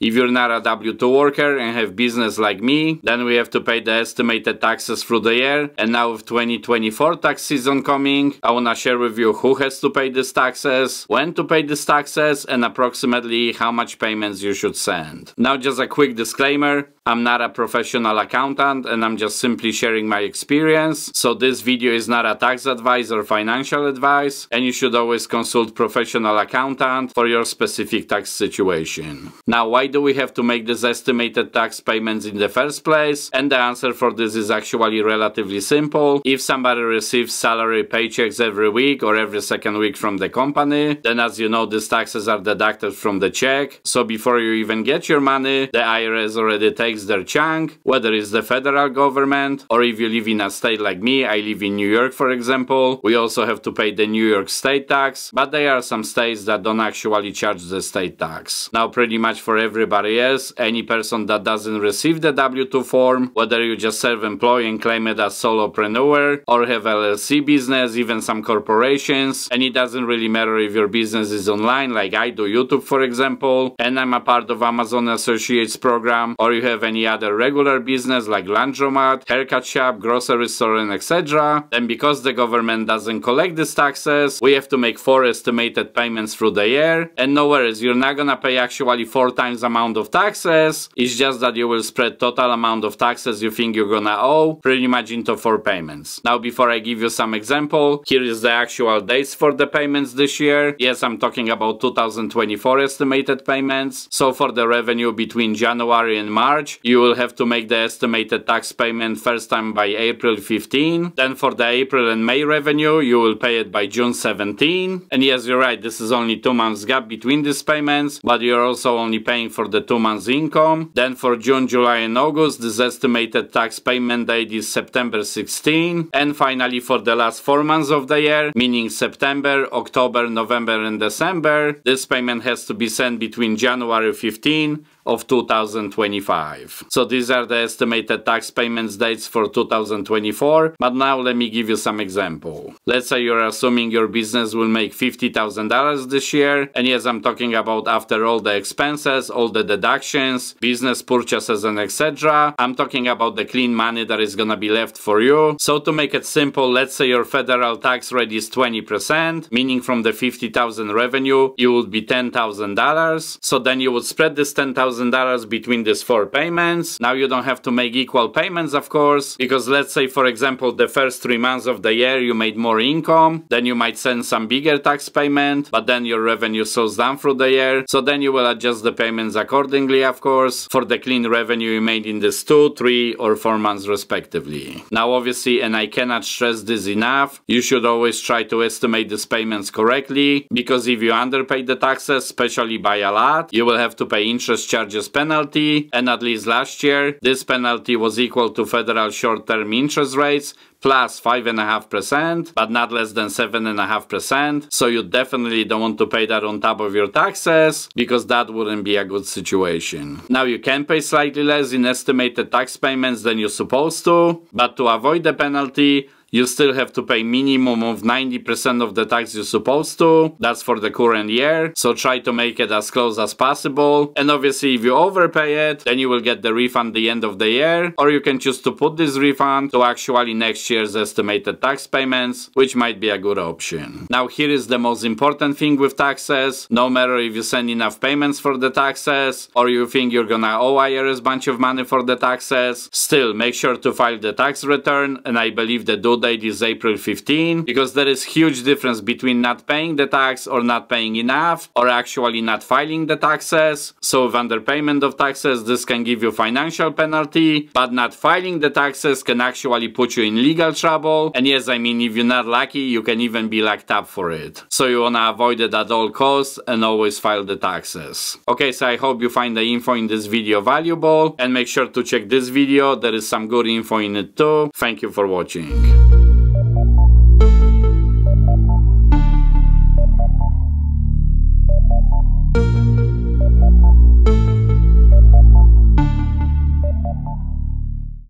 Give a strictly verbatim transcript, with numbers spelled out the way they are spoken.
If you're not a W two worker and have business like me, then we have to pay the estimated taxes through the year, and now with twenty twenty-four tax season coming, I wanna share with you who has to pay these taxes, when to pay these taxes, and approximately how much payments you should send. Now just a quick disclaimer, I'm not a professional accountant and I'm just simply sharing my experience, so this video is not a tax advice or financial advice, and you should always consult professional accountant for your specific tax situation. Now why do we have to make these estimated tax payments in the first place? And the answer for this is actually relatively simple. If somebody receives salary paychecks every week or every second week from the company, then as you know, these taxes are deducted from the check. So before you even get your money, the I R S already takes their chunk, whether it's the federal government or if you live in a state like me, I live in New York for example, we also have to pay the New York state tax, but there are some states that don't actually charge the state tax. Now pretty much for every everybody else, any person that doesn't receive the W two form, whether you just self-employed and claim it as solopreneur or have L L C business, even some corporations, and it doesn't really matter if your business is online like I do YouTube for example, and I'm a part of Amazon Associates program, or you have any other regular business like laundromat, haircut shop, grocery store and et cetera, then because the government doesn't collect these taxes, we have to make four estimated payments through the year, and no worries, you're not gonna pay actually four times a amount of taxes, it's just that you will spread total amount of taxes you think you're gonna owe pretty much into four payments. Now before I give you some example, here is the actual dates for the payments this year. Yes, I'm talking about two thousand twenty-four estimated payments. So for the revenue between January and March, you will have to make the estimated tax payment first time by April fifteenth. Then for the April and May revenue, you will pay it by June seventeenth. And yes, you're right, this is only two months gap between these payments, but you're also only paying for For the two months income. Then for June, July and August, this estimated tax payment date is September sixteenth. And finally for the last four months of the year, meaning September, October, November and December, this payment has to be sent between January fifteenth of two thousand twenty-five. So these are the estimated tax payments dates for two thousand twenty-four, but now let me give you some example. Let's say you're assuming your business will make fifty thousand dollars this year, and yes, I'm talking about after all the expenses, all the deductions, business purchases and et cetera. I'm talking about the clean money that is gonna be left for you. So to make it simple, let's say your federal tax rate is twenty percent, meaning from the fifty thousand revenue, you would be ten thousand dollars. So then you would spread this ten thousand dollars dollars between these four payments. Now you don't have to make equal payments of course, because let's say for example the first three months of the year you made more income, then you might send some bigger tax payment, but then your revenue slows down through the year, so then you will adjust the payments accordingly of course, for the clean revenue you made in this two, three or four months respectively. Now obviously, and I cannot stress this enough, you should always try to estimate these payments correctly, because if you underpay the taxes, especially by a lot, you will have to pay interest charges penalty, and at least last year this penalty was equal to federal short-term interest rates plus five point five percent, but not less than seven point five percent, so you definitely don't want to pay that on top of your taxes, because that wouldn't be a good situation. Now you can pay slightly less in estimated tax payments than you're supposed to, but to avoid the penalty, you still have to pay minimum of ninety percent of the tax you're supposed to. That's for the current year, so try to make it as close as possible. And obviously if you overpay it, then you will get the refund at the end of the year, or you can choose to put this refund to actually next year's estimated tax payments, which might be a good option. Now here is the most important thing with taxes. No matter if you send enough payments for the taxes, or you think you're gonna owe I R S bunch of money for the taxes, still make sure to file the tax return, and I believe the due date is April fifteenth, because there is huge difference between not paying the tax or not paying enough, or actually not filing the taxes. So with underpayment of taxes, this can give you financial penalty, but not filing the taxes can actually put you in legal trouble, and yes, I mean if you're not lucky, you can even be locked up for it. So you wanna avoid it at all costs and always file the taxes. Okay, so I hope you find the info in this video valuable, and make sure to check this video, there is some good info in it too. Thank you for watching.